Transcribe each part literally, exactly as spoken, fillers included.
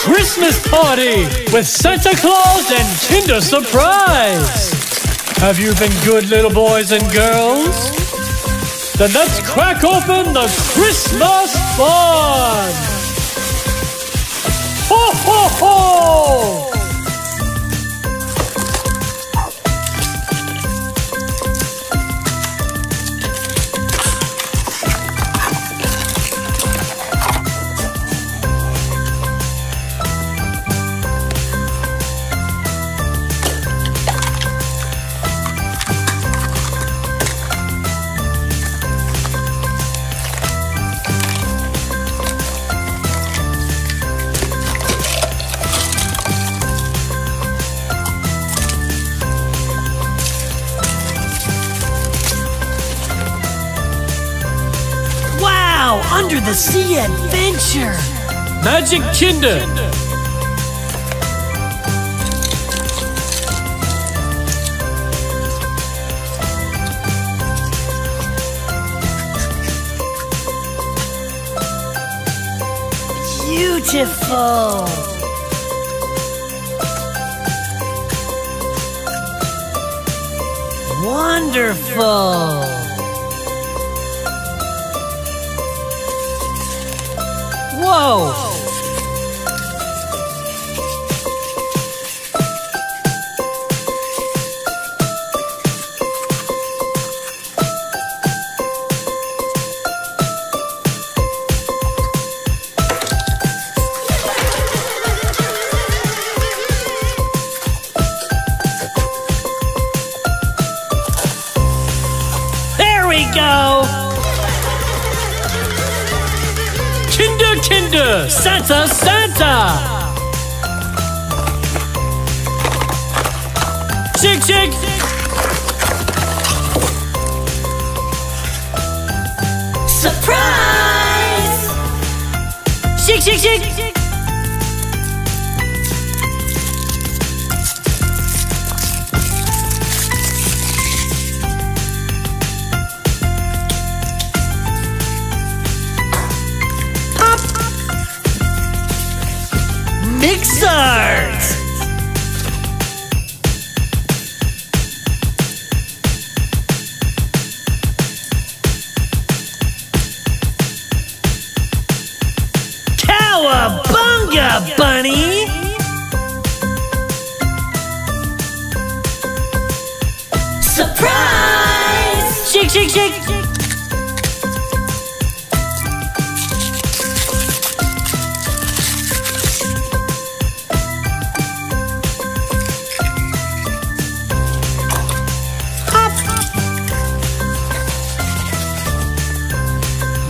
Christmas party with Santa Claus and Kinder Surprise. Have you been good little boys and girls? Then let's crack open the Christmas fun. Ho, ho, ho! Under the Sea Adventure! Magic Kinder! Beautiful! Wonderful! Whoa! There we go! Kinder, Kinder, Santa, Santa! Shake, shake! Surprise! Shake, shake, shake! Mixers! Cowabunga, bunny! Surprise! Shake, shake, shake!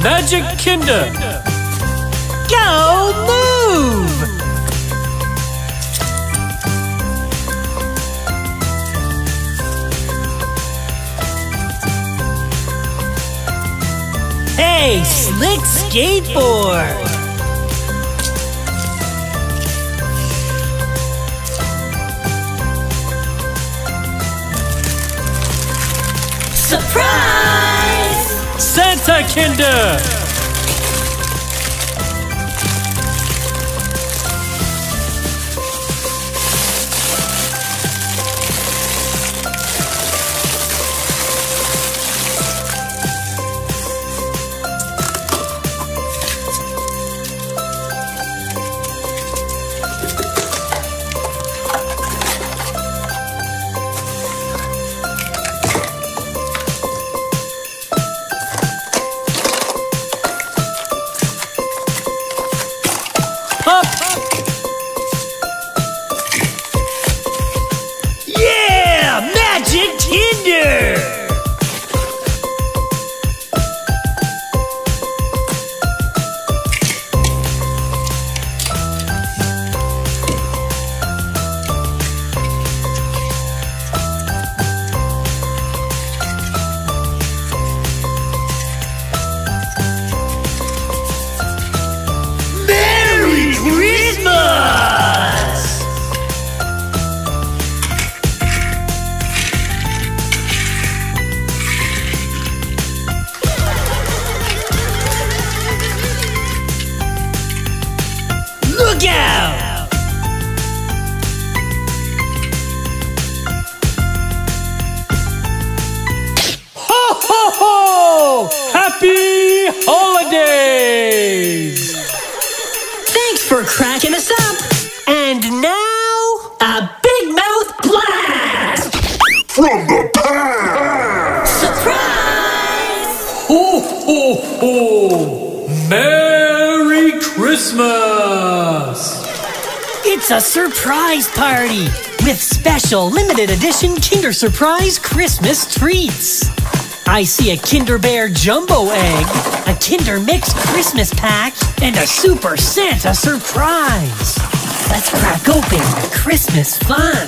Magic Kinder! Go move! Hey, slick skateboard! Surprise! Santa Kinder! Yeah! Magic Kinder! for cracking us up. And now, a big mouth blast! From the past! Surprise! Ho, ho, ho! Merry Christmas! It's a surprise party with special limited edition Kinder Surprise Christmas treats. I see a Kinder Bear Jumbo Egg, a Kinder Mix Christmas Pack, and a Super Santa Surprise. Let's crack open the Christmas fun.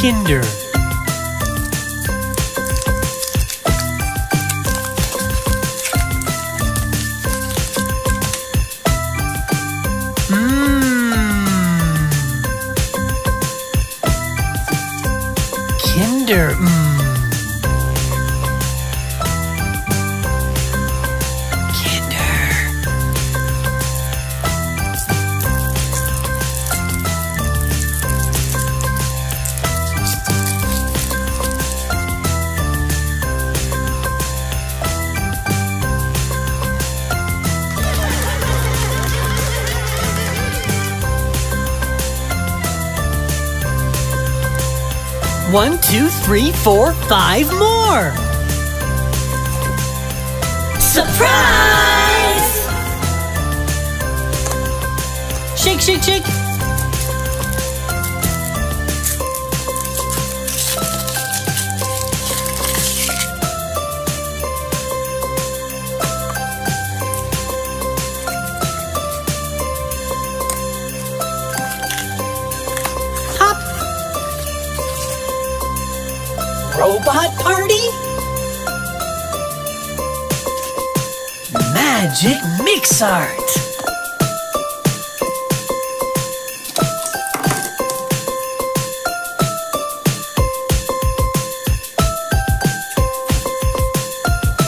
Kinder. Kinder, mm. One, two, three, four, five more! Surprise! Shake, shake, shake! Robot party? Magic Mix Art!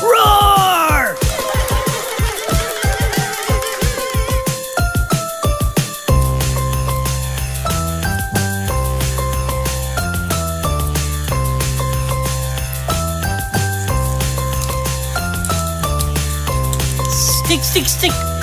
Roar! Stick, stick, stick.